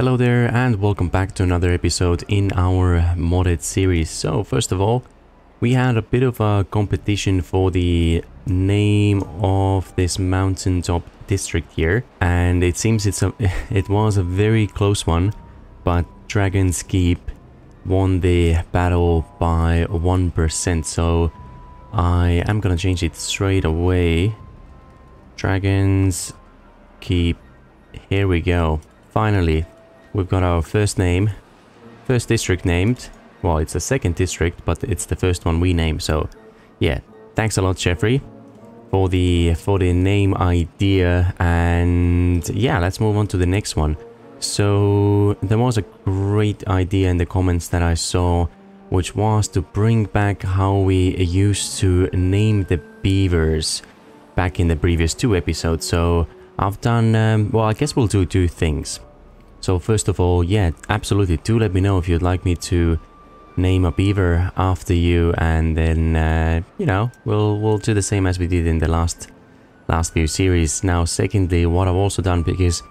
Hello there and welcome back to another episode in our modded series. So first of all, we had a bit of a competition for the name of this mountaintop district here, and it seems it was a very close one, but Dragon's Keep won the battle by 1%, so I am gonna change it straight away. Dragon's Keep, here we go. Finally, we've got our first name, first district named. Well, it's the second district, but it's the first one we named. So yeah, thanks a lot, Jeffrey, for the name idea. And yeah, let's move on to the next one. So there was a great idea in the comments that I saw, which was to bring back how we used to name the beavers back in the previous two episodes. So I've done, well, I guess we'll do two things. So first of all, yeah, absolutely, do let me know if you'd like me to name a beaver after you, and then, you know, we'll do the same as we did in the last few series. Now, secondly, what I've also done, because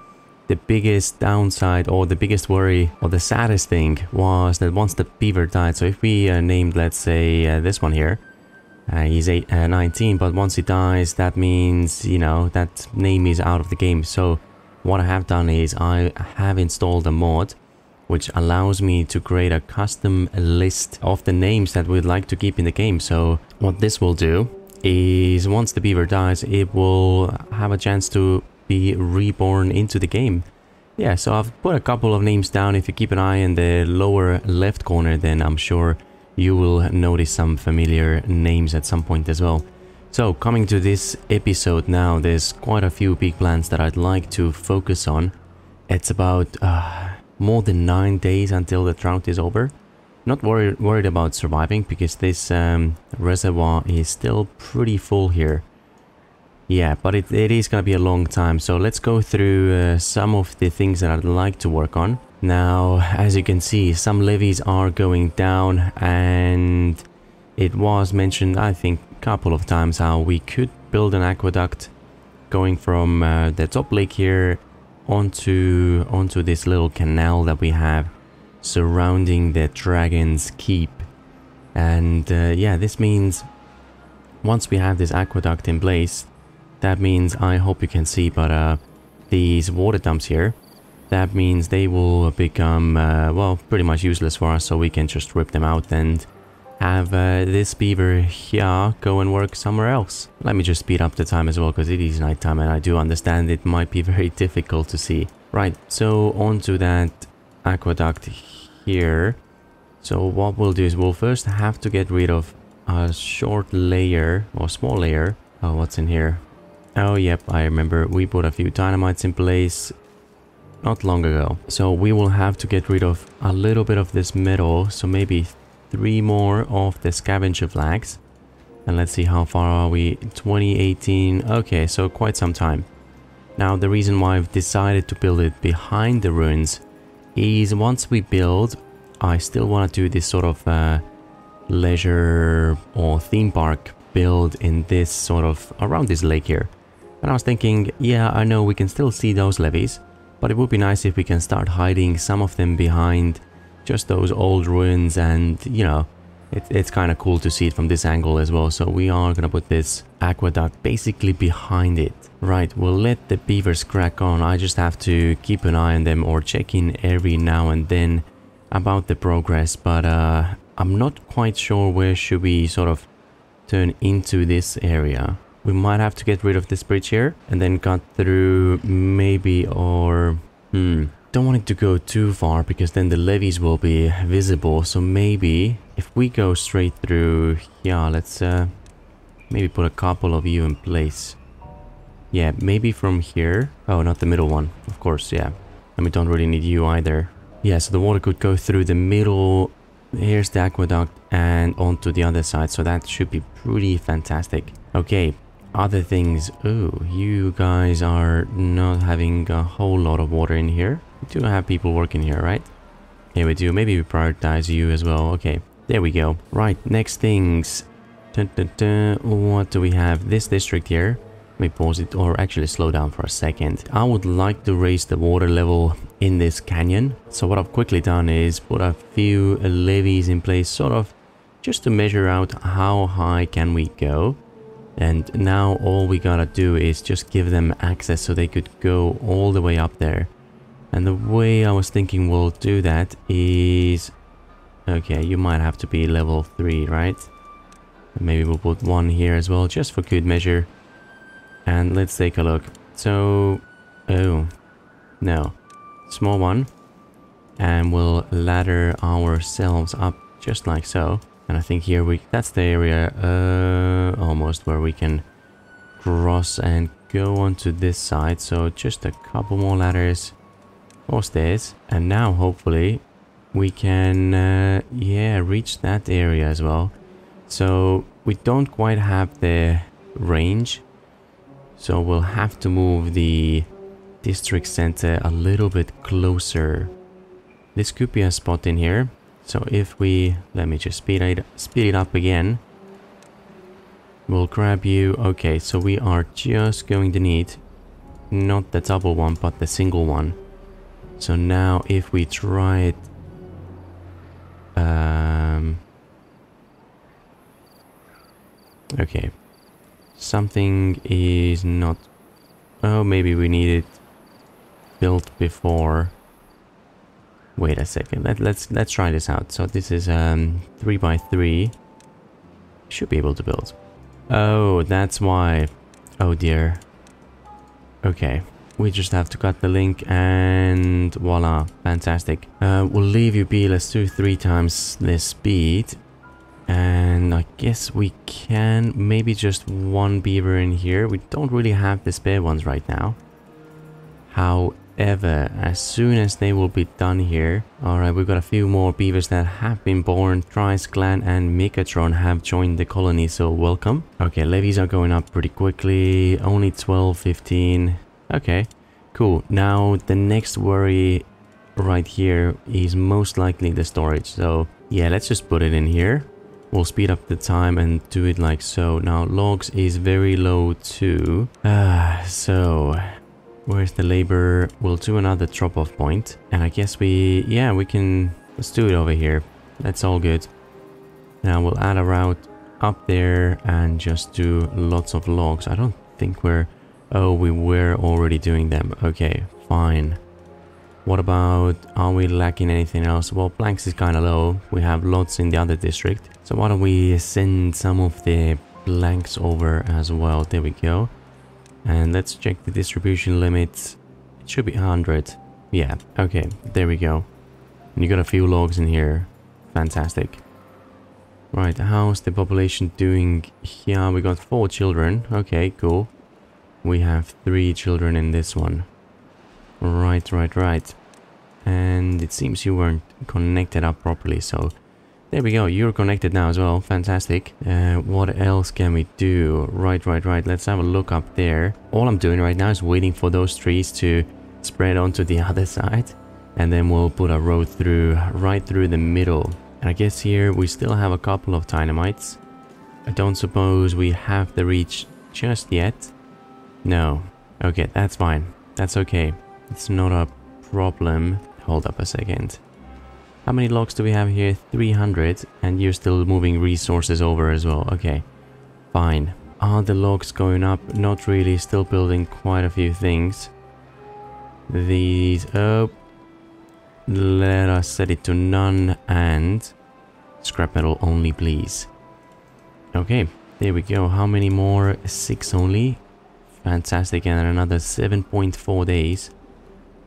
the biggest downside or the biggest worry or the saddest thing was that once the beaver died, so if we named, let's say, this one here, he's 19, but once he dies, that means, you know, that name is out of the game. So what I have done is I have installed a mod which allows me to create a custom list of the names that we'd like to keep in the game. So what this will do is once the beaver dies, it will have a chance to be reborn into the game. Yeah, so I've put a couple of names down. If you keep an eye in the lower left corner, then I'm sure you will notice some familiar names at some point as well. So coming to this episode now, there's quite a few big plans that I'd like to focus on. It's about more than 9 days until the drought is over. Not worried about surviving, because this reservoir is still pretty full here. Yeah, but it is gonna be a long time. So let's go through some of the things that I'd like to work on. Now, as you can see, some levees are going down, and it was mentioned, I think, a couple of times how we could build an aqueduct going from the top lake here onto this little canal that we have surrounding the Dragon's Keep. And yeah, this means once we have this aqueduct in place, that means, I hope you can see, but these water dumps here, that means they will become, well, pretty much useless for us, so we can just rip them out and have this beaver here go and work somewhere else. Let me just speed up the time as well, because it is nighttime, and I do understand it might be very difficult to see. Right, so onto that aqueduct here. So what we'll do is we'll first have to get rid of a short layer, or small layer. Oh, what's in here? Oh, yep, I remember we put a few dynamites in place not long ago. So we will have to get rid of a little bit of this metal, so maybe 3 more of the scavenger flags. And let's see, how far are we? 2018. Okay, so quite some time. Now, the reason why I've decided to build it behind the ruins is once we build, I still want to do this sort of leisure or theme park build in this sort of around this lake here. And I was thinking, yeah, I know we can still see those levees, but it would be nice if we can start hiding some of them behind just those old ruins. And you know, it's kind of cool to see it from this angle as well. So we are gonna put this aqueduct basically behind it. Right, we'll let the beavers crack on. I just have to keep an eye on them, or check in every now and then about the progress. But I'm not quite sure where should we sort of turn into this area. We might have to get rid of this bridge here and then cut through maybe, or don't want it to go too far, because then the levees will be visible. So maybe if we go straight through here, let's maybe put a couple of you in place. Yeah, maybe from here. Oh, not the middle one, of course. Yeah, and we don't really need you either. Yeah, so the water could go through the middle. Here's the aqueduct and onto the other side, so that should be pretty fantastic. Okay, other things. Oh, you guys are not having a whole lot of water in here. We do have people working here, right? Yeah, we do. Maybe we prioritize you as well. Okay, there we go. Right, next things. What do we have? This district here. Let me pause it, or actually slow down for a second. I would like to raise the water level in this canyon. So what I've quickly done is put a few levees in place, sort of just to measure out how high can we go. And now all we gotta do is just give them access so they could go all the way up there. And the way I was thinking we'll do that is... okay, you might have to be level 3, right? And maybe we'll put one here as well, just for good measure. And let's take a look. So... oh. No. Small one. And we'll ladder ourselves up just like so. And I think here we... that's the area almost where we can cross and go onto this side. So just a couple more ladders or stairs. And now hopefully we can, yeah, reach that area as well. So we don't quite have the range. So we'll have to move the district center a little bit closer. This could be a spot in here. So if we, let me just speed it up again. We'll grab you. Okay, so we are just going to need not the double one, but the single one. So now if we try it... okay. Something is not... oh, maybe we need it built before. Wait a second. Let's try this out. So this is 3x3. Should be able to build. Oh, that's why. Oh dear. Okay. We just have to cut the link and voila. Fantastic. We'll leave you be. Let's do 3 times this speed. And I guess we can maybe just one beaver in here. We don't really have the spare ones right now. However, as soon as they will be done here... alright, we've got a few more beavers that have been born. Trice Clan and Micatron have joined the colony, so welcome. Okay, levies are going up pretty quickly. Only 12, 15. Okay, cool. Now, the next worry right here is most likely the storage. So, yeah, let's just put it in here. We'll speed up the time and do it like so. Now, logs is very low too. So, where's the labor? We'll do another drop-off point. And I guess we... yeah, we can... let's do it over here. That's all good. Now, we'll add a route up there and just do lots of logs. I don't think we're... oh, we were already doing them. Okay, fine. What about, are we lacking anything else? Well, planks is kind of low. We have lots in the other district. So why don't we send some of the planks over as well. There we go. And let's check the distribution limit. It should be 100. Yeah, okay, there we go. And you got a few logs in here. Fantastic. Right, how's the population doing here? We got 4 children. Okay, cool. We have 3 children in this one. Right. And it seems you weren't connected up properly, so there we go. You're connected now as well. Fantastic. What else can we do? Right. Let's have a look up there. All I'm doing right now is waiting for those trees to spread onto the other side, and then we'll put a road through right through the middle. And I guess here we still have a couple of dynamites. I don't suppose we have the reach just yet. No. Okay, that's fine. That's okay. It's not a problem. Hold up a second. How many logs do we have here? 300. And you're still moving resources over as well. Okay, fine. Are the logs going up? Not really. Still building quite a few things. These... oh. Let us set it to none and... scrap metal only, please. Okay, there we go. How many more? 6 only. Fantastic. And another 7.4 days.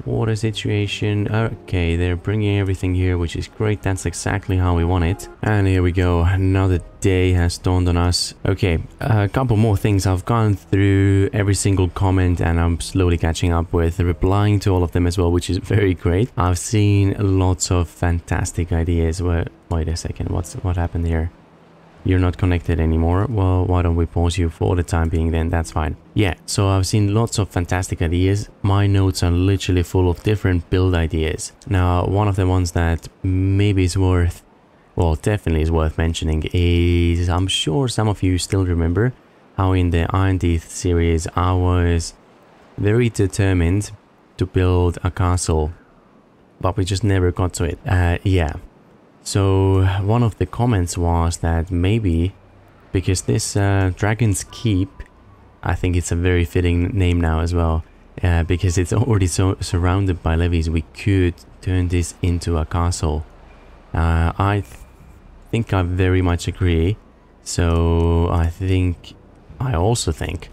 Water situation. Okay, they're bringing everything here, which is great. That's exactly how we want it. And here we go. Another day has dawned on us. Okay, a couple more things. I've gone through every single comment and I'm slowly catching up with replying to all of them as well, which is very great. I've seen lots of fantastic ideas. Wait a second. What happened here? You're not connected anymore. Well, why don't we pause you for the time being then? That's fine. Yeah, so I've seen lots of fantastic ideas. My notes are literally full of different build ideas. Now, one of the ones that maybe is worth, well, definitely is worth mentioning is, I'm sure some of you still remember, how in the Iron Teeth series I was very determined to build a castle, but we just never got to it. Yeah. So one of the comments was that maybe because this Dragon's Keep, I think it's a very fitting name now as well, because it's already so surrounded by levees, we could turn this into a castle. I think I very much agree. So I also think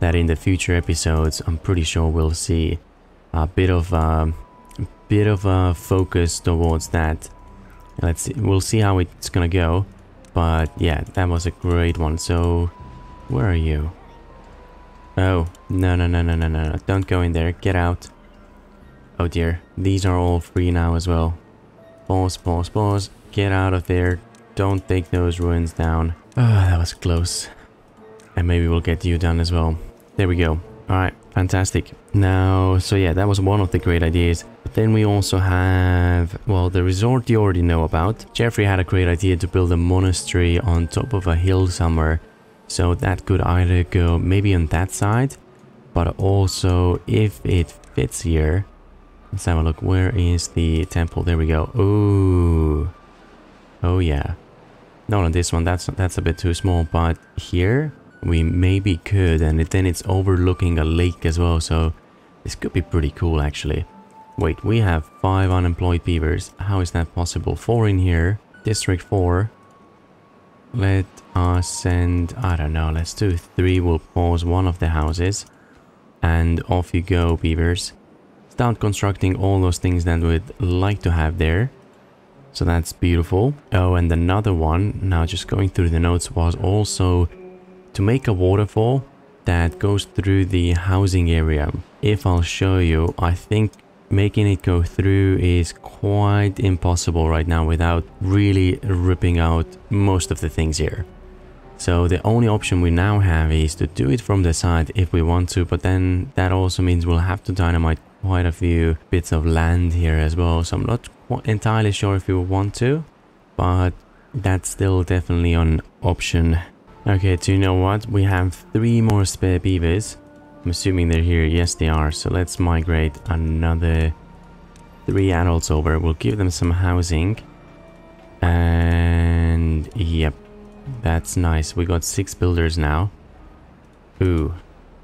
that in the future episodes, I'm pretty sure we'll see a bit of a focus towards that. Let's see, we'll see how it's gonna go, but yeah, that was a great one. So where are you? Oh, no, don't go in there, get out. Oh dear, these are all free now as well. Pause, get out of there, don't take those ruins down. Oh, that was close. And maybe we'll get you done as well. There we go. Alright, fantastic. Now, so yeah, that was one of the great ideas. But then we also have, well, the resort you already know about. Jeffrey had a great idea to build a monastery on top of a hill somewhere. So that could either go maybe on that side, but also if it fits here. Let's have a look. Where is the temple? There we go. Ooh. Oh yeah. Not on this one. That's a bit too small. But here we maybe could, and then it's overlooking a lake as well. So this could be pretty cool actually. Wait, we have 5 unemployed beavers. How is that possible? 4 in here. District 4. Let us send, I don't know, let's do 3. We'll pause one of the houses. And off you go, beavers. Start constructing all those things that we'd like to have there. So that's beautiful. Oh, and another one, now just going through the notes, was also to make a waterfall that goes through the housing area. If I'll show you, I think making it go through is quite impossible right now without really ripping out most of the things here. So the only option we now have is to do it from the side if we want to, but then that also means we'll have to dynamite quite a few bits of land here as well. So I'm not entirely sure if we want to, but that's still definitely an option. Okay, so you know what? We have 3 more spare beavers. I'm assuming they're here. Yes, they are. So let's migrate another 3 adults over. We'll give them some housing. And yep, that's nice. We got 6 builders now. Ooh,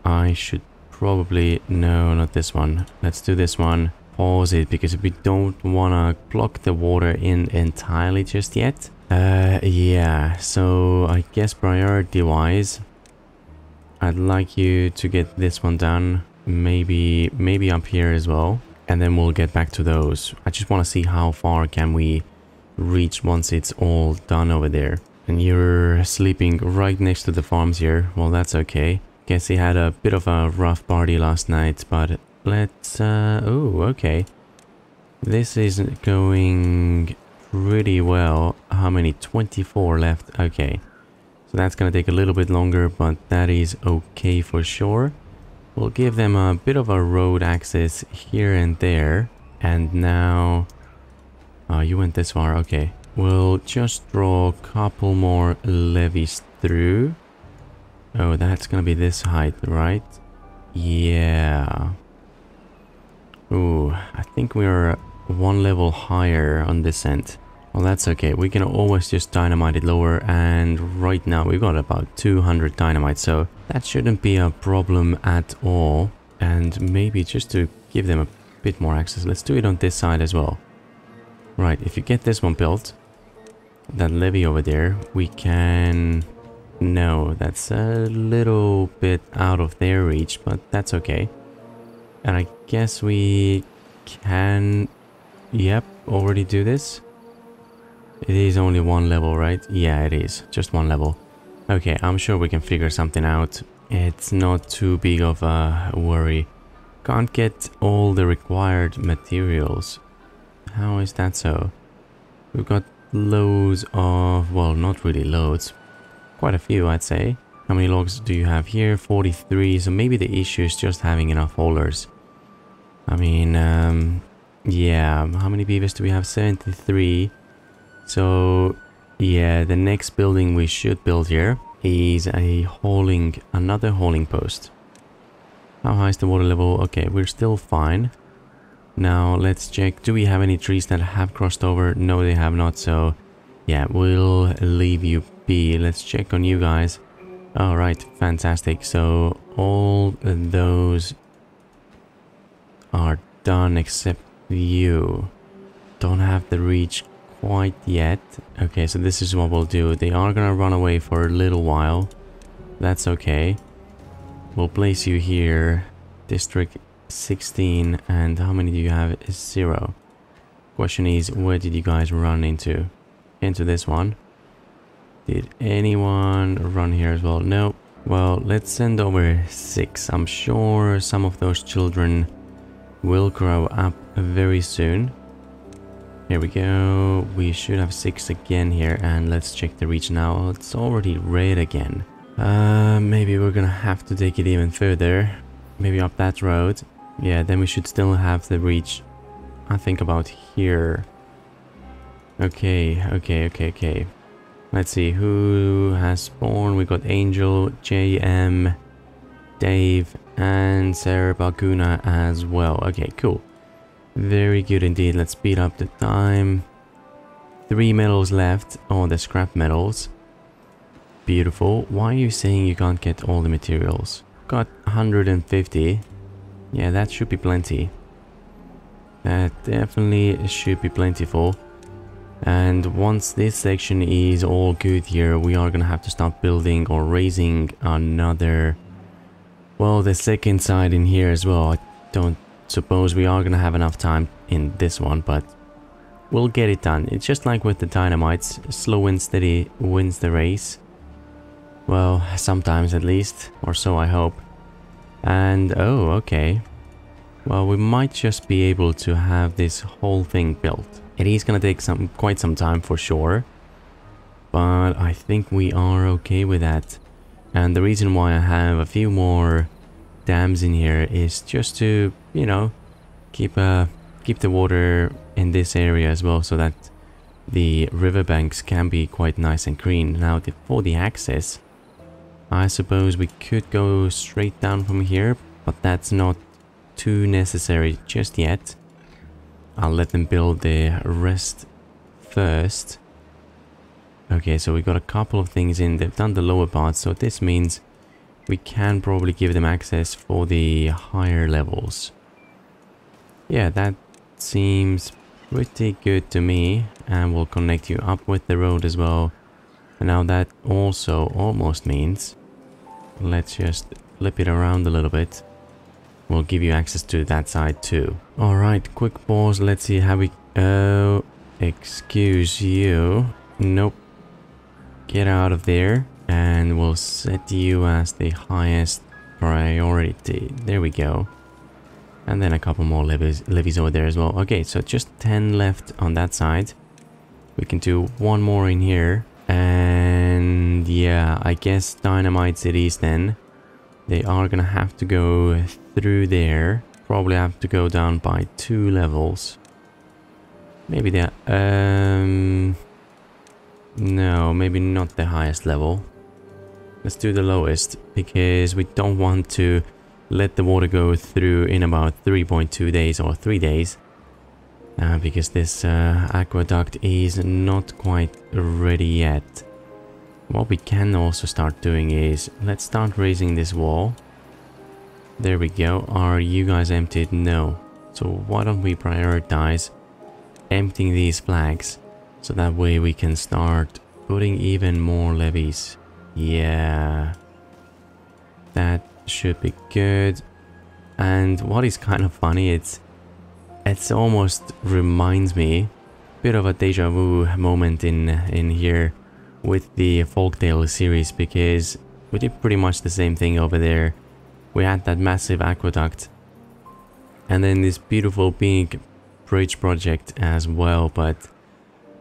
I should probably... No, not this one. Let's do this one. Pause it because we don't want to block the water in entirely just yet. Yeah, so I guess priority-wise... I'd like you to get this one done, maybe up here as well, and then we'll get back to those. I just want to see how far can we reach once it's all done over there. And you're sleeping right next to the farms here. Well, that's okay. Guess he had a bit of a rough party last night, but let's... oh, okay. This is going pretty well. How many? 24 left. Okay. That's going to take a little bit longer, but that is okay for sure. We'll give them a bit of a road access here and there. And now... Oh, you went this far. Okay. We'll just draw a couple more levees through. Oh, that's going to be this height, right? Yeah. Ooh, I think we're 1 level higher on this end. Well, that's okay. We can always just dynamite it lower, and right now we've got about 200 dynamite, so that shouldn't be a problem at all. And maybe just to give them a bit more access, let's do it on this side as well. Right, if you get this one built, that levee over there, we can... No, that's a little bit out of their reach, but that's okay. And I guess we can... Yep, already do this. It is only 1 level, right? Yeah, it is. Just 1 level. Okay, I'm sure we can figure something out. It's not too big of a worry. Can't get all the required materials. How is that so? We've got loads of... Well, not really loads. Quite a few, I'd say. How many logs do you have here? 43. So maybe the issue is just having enough haulers. I mean, yeah. How many beavers do we have? 73. So, yeah, the next building we should build here is another hauling post. How high is the water level? Okay, we're still fine. Now let's check, do we have any trees that have crossed over? No, they have not, so yeah, we'll leave you be. Let's check on you guys. All right, fantastic. So all those are done except you. Don't have the reach quite yet. Okay, so this is what we'll do. They are gonna run away for a little while. That's okay. We'll place you here. District 16. And how many do you have? 0. Question is, where did you guys run into? Into this one. Did anyone run here as well? No. Well, let's send over 6. I'm sure some of those children will grow up very soon. Here we go. We should have 6 again here, and let's check the reach now. It's already red again. Maybe we're gonna have to take it even further. Maybe up that road. Yeah, then we should still have the reach, I think, about here. Okay. Let's see who has spawned. We got Angel, JM, Dave, and Sarah Balguna as well. Okay, cool. Very good indeed. Let's speed up the time. 3 medals left. Oh, the scrap medals. Beautiful. Why are you saying you can't get all the materials? Got 150. Yeah, that should be plenty. That definitely should be plentiful. And once this section is all good here, we are gonna have to start building or raising another, well, the second side in here as well. I don't suppose we are gonna have enough time in this one, but we'll get it done. It's just like with the dynamites, slow and steady wins the race. Well, sometimes at least, or so I hope. And oh, okay, well, we might just be able to have this whole thing built. It is gonna take quite some time for sure, but I think we are okay with that. And the reason why I have a few more dams in here is just to, you know, keep the water in this area as well, so that the riverbanks can be quite nice and green. Now for the access, I suppose we could go straight down from here, but that's not too necessary just yet. I'll let them build the rest first. Okay, so we've got a couple of things in. They've done the lower part, so this means we can probably give them access for the higher levels. Yeah, that seems pretty good to me. And we'll connect you up with the road as well. And now that also almost means, let's just flip it around a little bit. We'll give you access to that side too. Alright, quick pause. Let's see how we... Oh, excuse you. Nope. Get out of there. And we'll set you as the highest priority. There we go. And then a couple more levies over there as well. Okay, so just 10 left on that side. We can do one more in here. And yeah, I guess dynamite cities then. They are gonna have to go through there. Probably have to go down by 2 levels. Maybe they're... No, maybe not the highest level. Let's do the lowest, because we don't want to let the water go through in about 3.2 days or 3 days. Because this aqueduct is not quite ready yet. What we can also start doing is, let's start raising this wall. There we go. Are you guys emptied? No. So why don't we prioritize emptying these flags, so that way we can start putting even more levies. Yeah, that should be good. And what is kind of funny, it's almost reminds me a bit of a deja vu moment in here with the Folktales series, because we did pretty much the same thing over there. We had that massive aqueduct, and then this beautiful big bridge project as well, but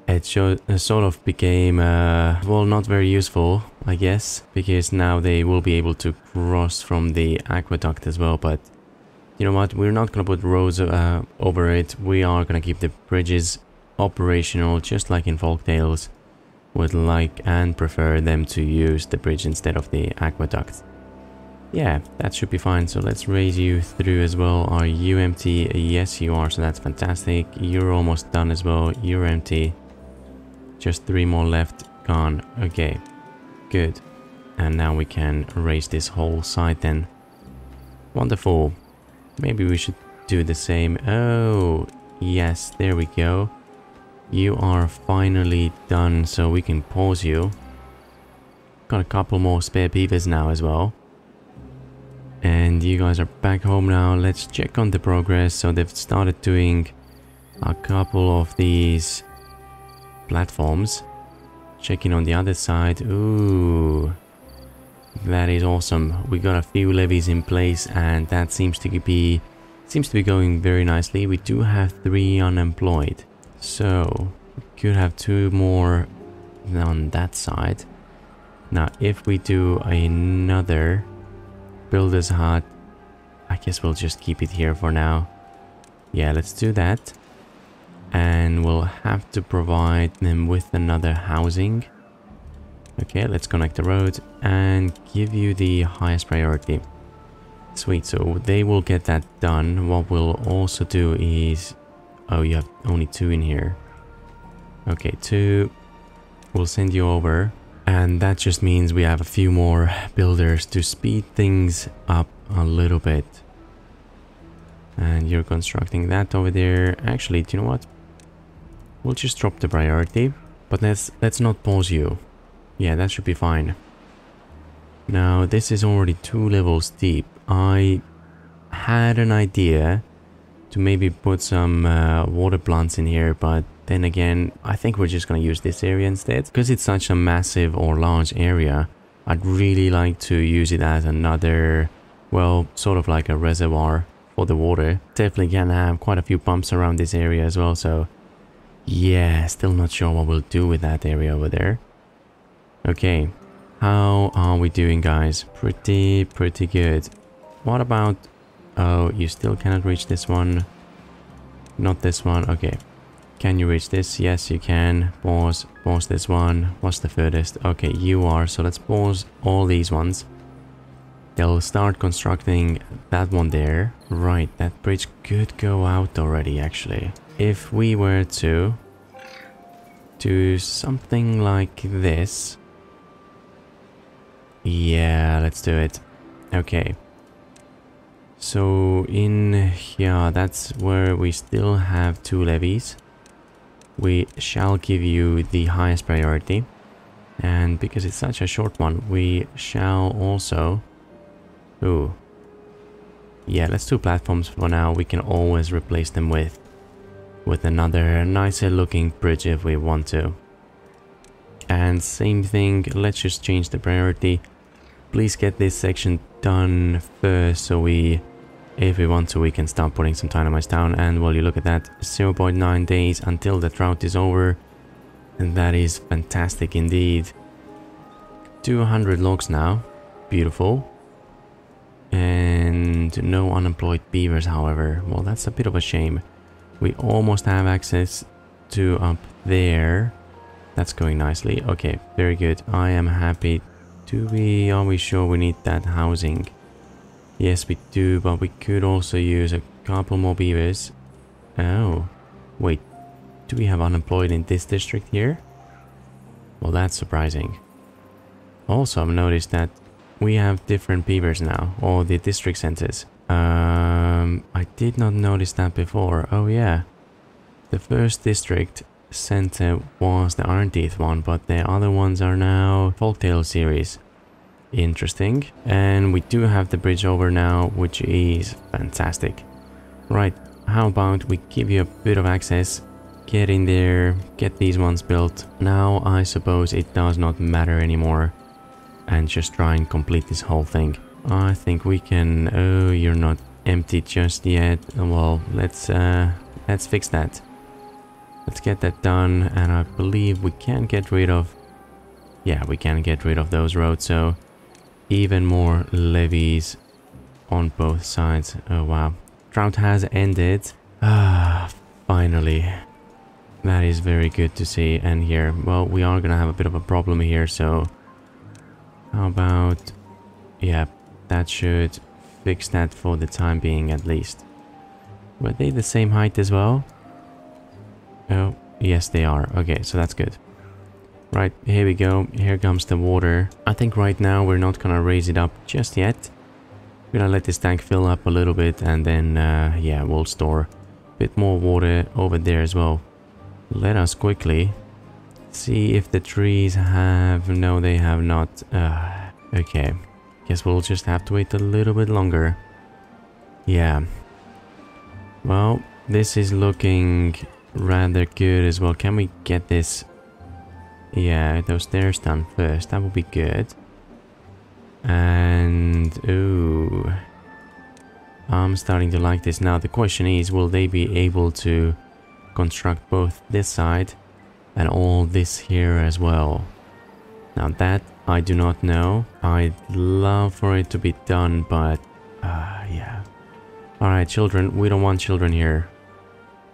it sort of became, well, not very useful, I guess, because now they will be able to cross from the aqueduct as well. But you know what, we're not gonna put roads over it. We are gonna keep the bridges operational, just like in Folktales. would like and prefer them to use the bridge instead of the aqueduct. Yeah, that should be fine. So let's raise you through as well. Are you empty? Yes, you are. So that's fantastic. You're almost done as well. You're empty. Just 3 more left. Gone. Okay, good. And now we can raise this whole side then. Wonderful. Maybe we should do the same. Oh, yes. There we go. You are finally done, so we can pause you. Got a couple more spare beavers now as well. And you guys are back home now. Let's check on the progress. So they've started doing a couple of these platforms. Checking on the other side. Ooh, that is awesome. We got a few levees in place and that seems to be going very nicely. We do have 3 unemployed. So we could have 2 more on that side. Now if we do another builder's hut, I guess we'll just keep it here for now. Yeah, let's do that. And we'll have to provide them with another housing. Okay, let's connect the road and give you the highest priority. Sweet, so they will get that done. What we'll also do is... oh, you have only 2 in here. Okay, 2. We'll send you over. And that just means we have a few more builders to speed things up a little bit. And you're constructing that over there. Actually, do you know what? We'll just drop the priority, but let's not pause you. Yeah, that should be fine. Now, this is already 2 levels deep. I had an idea to maybe put some water plants in here, but then again, I think we're just going to use this area instead. Because it's such a massive or large area, I'd really like to use it as another, well, sort of like a reservoir for the water. Definitely can have quite a few pumps around this area as well, so... yeah, still not sure what we'll do with that area over there. Okay, how are we doing, guys? Pretty good. What about... oh, you still cannot reach this one. Not this one. Okay, can you reach this? Yes, you can. Pause this one. What's the furthest? Okay, you are. So let's pause all these ones. They'll start constructing that one there. Right, that bridge could go out already, actually. If we were to do something like this. Yeah, let's do it. Okay. So in here, that's where we still have 2 levies. We shall give you the highest priority. And because it's such a short one, we shall also... ooh. Yeah, let's do platforms for now. We can always replace them with another nicer looking bridge if we want to. And same thing, let's just change the priority. Please get this section done first, so we, if we want to, we can start putting some dynamites down. And while you look at that, 0.9 days until the drought is over. And that is fantastic indeed. 200 logs now. Beautiful. And no unemployed beavers, however. Well, that's a bit of a shame. We almost have access to up there. That's going nicely. Okay, very good. I am happy. Are we sure we need that housing? Yes, we do, but we could also use a couple more beavers. Oh, wait. Do we have unemployed in this district here? Well, that's surprising. Also, I've noticed that we have different beavers now, or the district centers. I did not notice that before. Oh yeah, the first district center was the Iron Teeth one, but the other ones are now Folktales series. Interesting. And we do have the bridge over now, which is fantastic. Right, how about we give you a bit of access? Get in there, get these ones built. Now I suppose it does not matter anymore. And just try and complete this whole thing. I think we can... oh, you're not empty just yet. Well, let's fix that. Let's get that done. And I believe we can get rid of... yeah, we can get rid of those roads. So even more levies on both sides. Oh wow, drought has ended. Ah, finally. That is very good to see and hear. Well, we are gonna have a bit of a problem here, so how about... yeah, that should fix that for the time being at least. Were they the same height as well? Oh, yes they are. Okay, so that's good. Right, here we go. Here comes the water. I think right now we're not gonna raise it up just yet. We're gonna let this tank fill up a little bit and then, yeah, we'll store a bit more water over there as well. Let us quickly see if the trees have... no, they have not. Okay, guess we'll just have to wait a little bit longer. Yeah. Well, this is looking rather good as well. Can we get this... yeah, those stairs done first. That would be good. And... ooh. I'm starting to like this now. The question is, will they be able to construct both this side and all this here as well? Now that I do not know. I'd love for it to be done, but yeah. Alright, children, we don't want children here.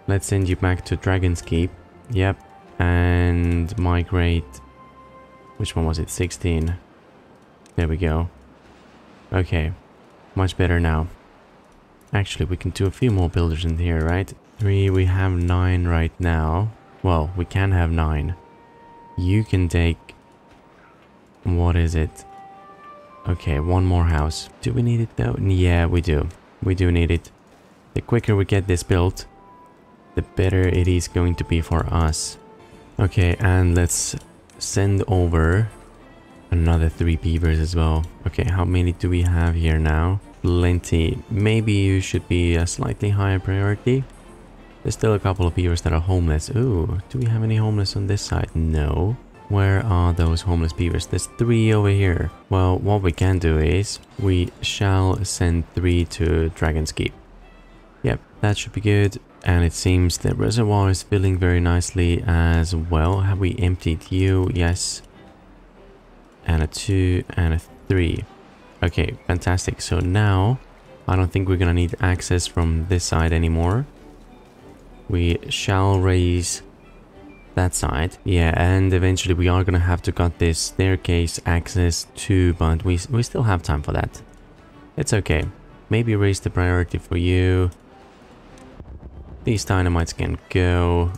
Let's send you back to Dragon's Keep. Yep. And migrate. Which one was it? 16. There we go. Okay, much better now. Actually, we can do a few more builders in here, right? 3, we have 9 right now. Well, we can have 9. You can take... what is it? Okay, one more house. Do we need it though? Yeah, we do. We do need it. The quicker we get this built, the better it is going to be for us. Okay, and let's send over another 3 beavers as well. Okay, how many do we have here now? Plenty. Maybe you should be a slightly higher priority. There's still a couple of beavers that are homeless. Ooh, do we have any homeless on this side? No. Where are those homeless beavers? There's 3 over here. Well, what we can do is we shall send 3 to Dragon's Keep. Yep, that should be good. And it seems the reservoir is filling very nicely as well. Have we emptied you? Yes. And a 2 and a 3. Okay, fantastic. So now I don't think we're gonna need access from this side anymore. We shall raise that side. Yeah, and eventually we are gonna have to cut this staircase access too, but we still have time for that. It's okay. Maybe raise the priority for you. These dynamites can go.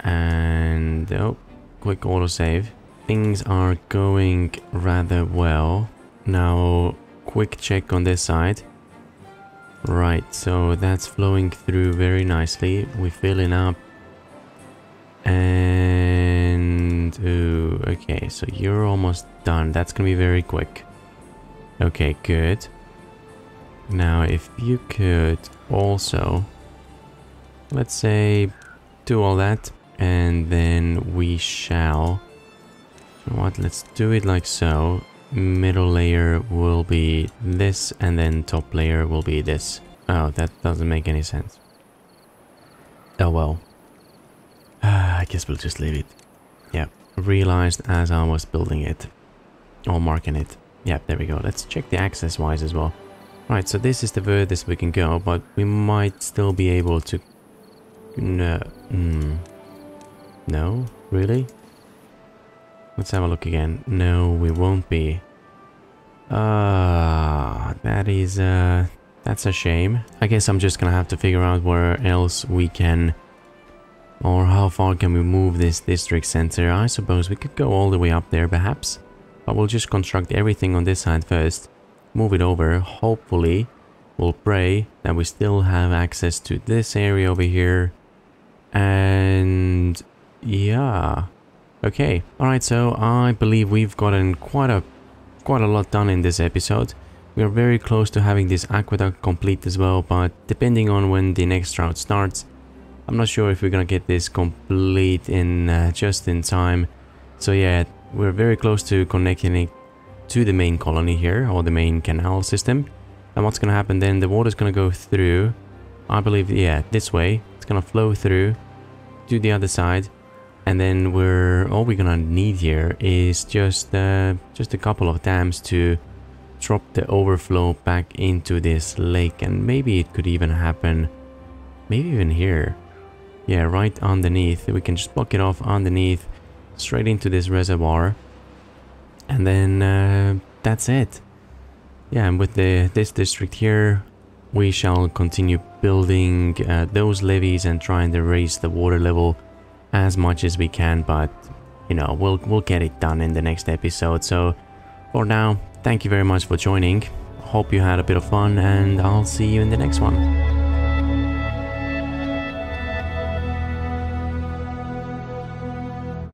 And... oh, quick autosave. Things are going rather well. Now, quick check on this side. Right, so that's flowing through very nicely. We're filling up. And... ooh, okay, so you're almost done. That's gonna be very quick. Okay, good. Now, if you could also... let's say do all that, and then we shall... you know what, let's do it like so. Middle layer will be this, and then top layer will be this. Oh, that doesn't make any sense. Oh well. I guess we'll just leave it. Yeah, realized as I was building it. Or marking it. Yeah, there we go. Let's check the access-wise as well. Right, so this is the furthest we can go, but we might still be able to... no. No? Really? Let's have a look again. No, we won't be. That is... that's a shame. I guess I'm just gonna have to figure out where else we can... or how far can we move this district center. I suppose we could go all the way up there, perhaps. But we'll just construct everything on this side first. Move it over. Hopefully, we'll pray that we still have access to this area over here. And... yeah... okay, alright, so I believe we've gotten quite a lot done in this episode. We are very close to having this aqueduct complete as well, but depending on when the next route starts, I'm not sure if we're gonna get this complete in just in time. So yeah, we're very close to connecting it to the main colony here, or the main canal system. And what's gonna happen then, the water's gonna go through, I believe, yeah, this way. It's gonna flow through to the other side. And then we're all we're gonna need here is just a couple of dams to drop the overflow back into this lake, and maybe it could even happen, maybe even here. Yeah, right underneath. We can just block it off underneath, straight into this reservoir. And then that's it. Yeah, and with this district here, we shall continue building those levees and trying to raise the water level as much as we can. But, you know, we'll get it done in the next episode. So, for now, thank you very much for joining. Hope you had a bit of fun, and I'll see you in the next one.